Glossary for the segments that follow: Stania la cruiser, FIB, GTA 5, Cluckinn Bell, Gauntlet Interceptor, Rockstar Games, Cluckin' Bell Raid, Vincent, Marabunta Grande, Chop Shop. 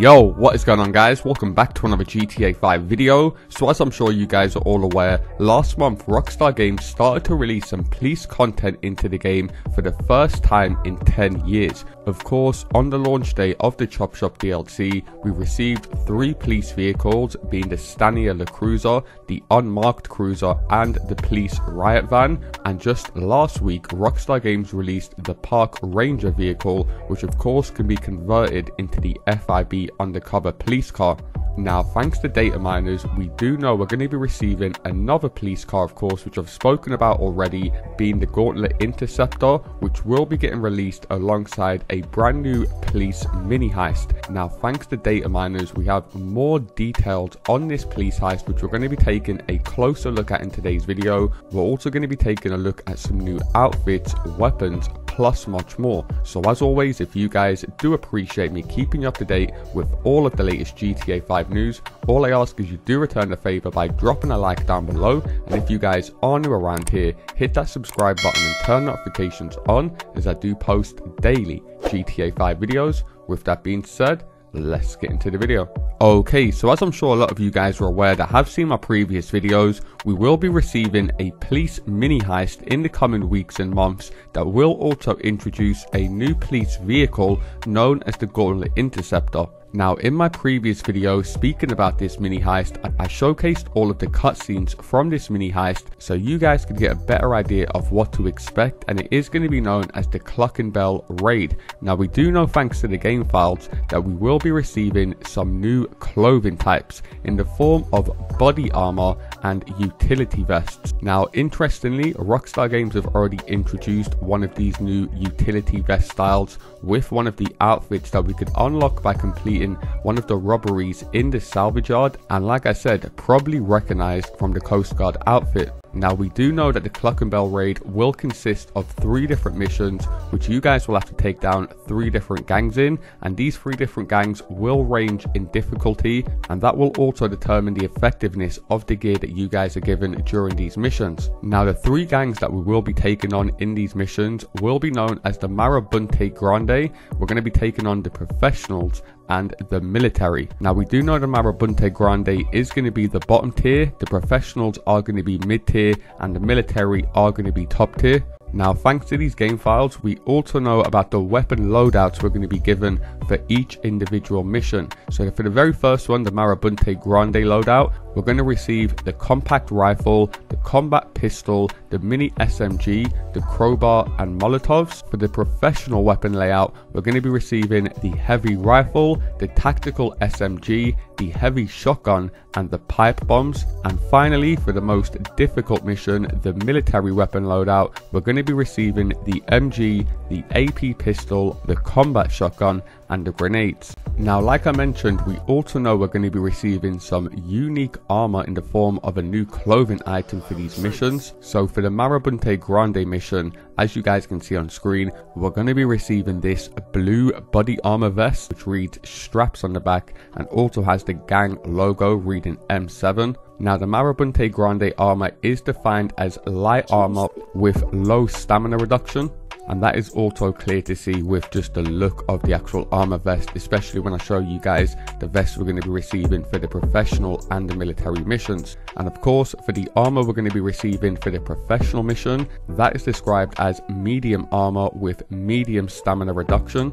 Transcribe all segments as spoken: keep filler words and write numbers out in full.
Yo, what is going on, guys? Welcome back to another G T A five video. So as I'm sure you guys are all aware, last month Rockstar Games started to release some police content into the game for the first time in ten years. Of course, on the launch day of the Chop Shop D L C, we received three police vehicles, being the Stania la Cruiser, the Unmarked Cruiser and the police riot van. And just last week Rockstar Games released the Park Ranger vehicle, which of course can be converted into the F I B undercover police car. Now, thanks to data miners, we do know we're going to be receiving another police car, of course, which I've spoken about already, being the Gauntlet Interceptor, which will be getting released alongside a brand new police mini heist. Now, thanks to data miners, we have more details on this police heist, which we're going to be taking a closer look at in today's video. We're also going to be taking a look at some new outfits, weapons, plus much more. So as always, if you guys do appreciate me keeping you up to date with all of the latest G T A five news, all I ask is you do return the favor by dropping a like down below, and if you guys are new around here, hit that subscribe button and turn notifications on, as I do post daily G T A five videos. With that being said, let's get into the video. Okay, so as I'm sure a lot of you guys are aware that have seen my previous videos, we will be receiving a police mini heist in the coming weeks and months that will also introduce a new police vehicle known as the Gauntlet Interceptor. Now, in my previous video speaking about this mini heist, I showcased all of the cutscenes from this mini heist so you guys could get a better idea of what to expect, and it is going to be known as the Cluckin' Bell Raid. Now, we do know thanks to the game files that we will be receiving some new clothing types in the form of body armor and utility vests. Now, interestingly, Rockstar Games have already introduced one of these new utility vest styles with one of the outfits that we could unlock by completing in one of the robberies in the salvage yard, and like I said, probably recognized from the Coast Guard outfit. Now, we do know that the Cluckin' Bell Raid will consist of three different missions, which you guys will have to take down three different gangs in, and these three different gangs will range in difficulty, and that will also determine the effectiveness of the gear that you guys are given during these missions. Now, the three gangs that we will be taking on in these missions will be known as the Marabunta Grande. We're going to be taking on the professionals and the military. Now, we do know the Marabunta Grande is going to be the bottom tier, the professionals are going to be mid tier, and the military are going to be top tier. Now, thanks to these game files, we also know about the weapon loadouts we're going to be given for each individual mission. So for the very first one, the Marabunta Grande loadout, we're going to receive the compact rifle, the combat pistol, the mini S M G, the crowbar and molotovs. For the professional weapon layout, we're going to be receiving the heavy rifle, the tactical S M G, the heavy shotgun and the pipe bombs. And finally, for the most difficult mission, the military weapon loadout, we're going to be receiving the M G, the A P pistol, the combat shotgun and the grenades. Now, like I mentioned, we also know we're going to be receiving some unique armor in the form of a new clothing item for these missions. So for the Marabunta Grande mission, as you guys can see on screen, we're going to be receiving this blue body armor vest, which reads straps on the back and also has the gang logo reading M seven. Now, the Marabunta Grande armor is defined as light armor with low stamina reduction, and that is also clear to see with just the look of the actual armor vest, especially when I show you guys the vest we're going to be receiving for the professional and the military missions. And of course, for the armor we're going to be receiving for the professional mission, that is described as medium armor with medium stamina reduction,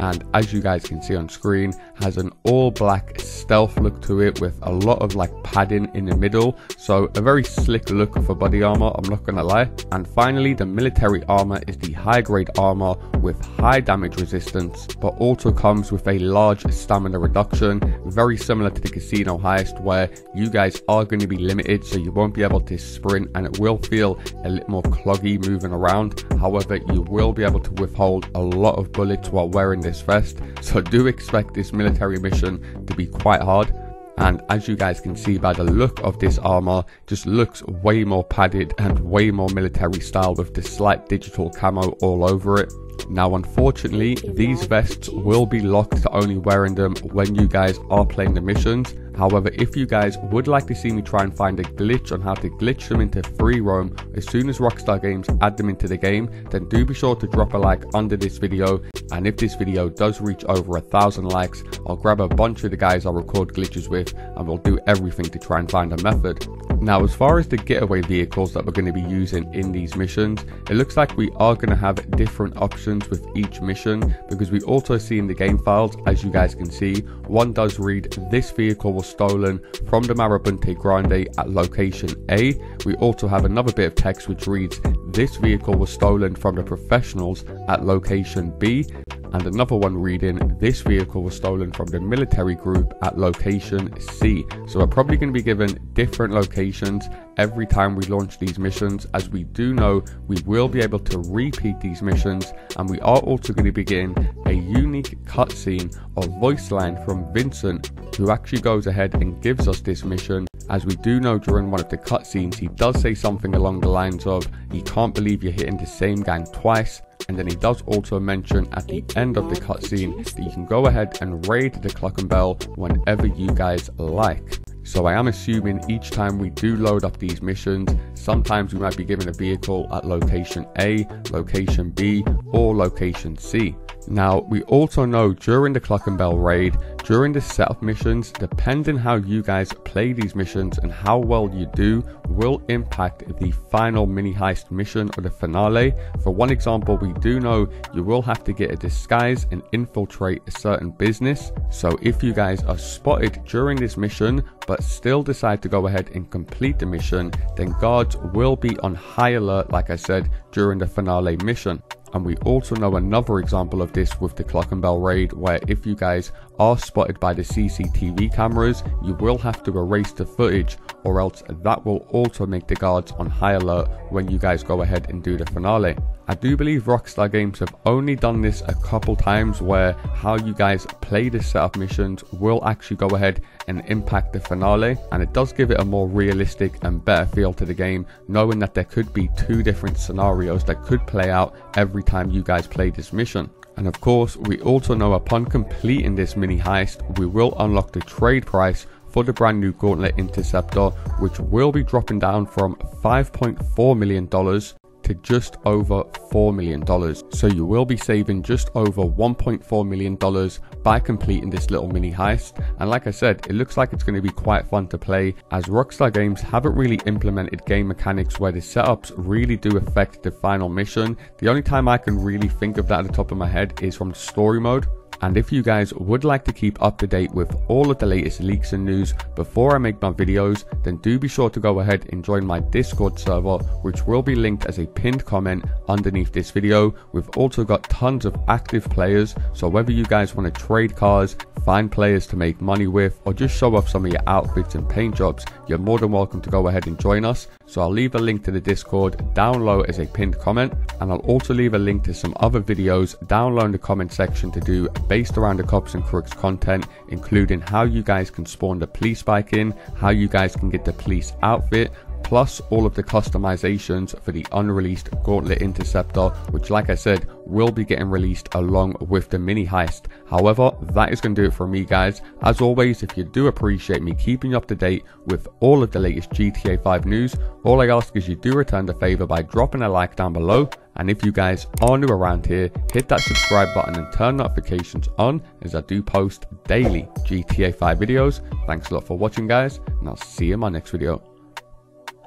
and as you guys can see on screen, has an all black stealth look to it with a lot of like padding in the middle, so a very slick look for body armor, I'm not gonna lie. And finally, the military armor is the high grade armor with high damage resistance, but also comes with a large stamina reduction, very similar to the casino heist, where you guys are going to be limited, so you won't be able to sprint and it will feel a little more cloggy moving around. However, you will be able to withhold a lot of bullets while wearing the this vest, so do expect this military mission to be quite hard. And as you guys can see by the look of this armor, just looks way more padded and way more military style with the slight digital camo all over it. Now unfortunately, these vests will be locked to only wearing them when you guys are playing the missions. However, if you guys would like to see me try and find a glitch on how to glitch them into free roam as soon as Rockstar Games add them into the game, then do be sure to drop a like under this video, and if this video does reach over a thousand likes, I'll grab a bunch of the guys I record glitches with and we'll do everything to try and find a method. Now as far as the getaway vehicles that we're going to be using in these missions, it looks like we are going to have different options with each mission, because we also see in the game files, as you guys can see, one does read this vehicle was stolen from the Marabunta Grande at location A. We also have another bit of text which reads this vehicle was stolen from the professionals at location B, and another one reading this vehicle was stolen from the military group at location C. So we're probably going to be given different locations every time we launch these missions, as we do know we will be able to repeat these missions, and we are also going to be getting a unique cutscene or voice line from Vincent, who actually goes ahead and gives us this mission, as we do know during one of the cutscenes he does say something along the lines of, "You can't believe you're hitting the same gang twice." And then he does also mention at the end of the cutscene that you can go ahead and raid the Cluckin' Bell whenever you guys like. So I am assuming each time we do load up these missions, sometimes we might be given a vehicle at location A, location B, or location C. Now we also know during the Cluckin' Bell raid, during the setup missions, depending how you guys play these missions and how well you do will impact the final mini heist mission or the finale. For one example, we do know you will have to get a disguise and infiltrate a certain business. So if you guys are spotted during this mission but still decide to go ahead and complete the mission, then guards will be on high alert, like I said, during the finale mission. And we also know another example of this with the Cluckin' Bell raid, where if you guys are spotted by the C C T V cameras, you will have to erase the footage, or else that will also make the guards on high alert when you guys go ahead and do the finale. I do believe Rockstar Games have only done this a couple times, where how you guys play the setup missions will actually go ahead and impact the finale, and it does give it a more realistic and better feel to the game, knowing that there could be two different scenarios that could play out every time you guys play this mission. And of course, we also know upon completing this mini heist, we will unlock the trade price for the brand new Gauntlet Interceptor, which will be dropping down from five point four million dollars to just over four million dollars. So you will be saving just over one point four million dollars by completing this little mini heist. And like I said, it looks like it's going to be quite fun to play, as Rockstar Games haven't really implemented game mechanics where the setups really do affect the final mission. The only time I can really think of that at the top of my head is from story mode. And if you guys would like to keep up to date with all of the latest leaks and news before I make my videos, then do be sure to go ahead and join my Discord server, which will be linked as a pinned comment underneath this video. We've also got tons of active players, so whether you guys want to trade cars, find players to make money with, or just show off some of your outfits and paint jobs, you're more than welcome to go ahead and join us. So I'll leave a link to the Discord down low as a pinned comment, and I'll also leave a link to some other videos down low in the comment section to do based around the cops and crooks content, including how you guys can spawn the police bike in, how you guys can get the police outfit, plus all of the customizations for the unreleased Gauntlet Interceptor, which like I said will be getting released along with the mini heist. However, that is going to do it for me guys. As always, if you do appreciate me keeping you up to date with all of the latest G T A five news, all I ask is you do return the favor by dropping a like down below, and if you guys are new around here, hit that subscribe button and turn notifications on, as I do post daily G T A five videos. Thanks a lot for watching guys, and I'll see you in my next video.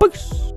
Peace.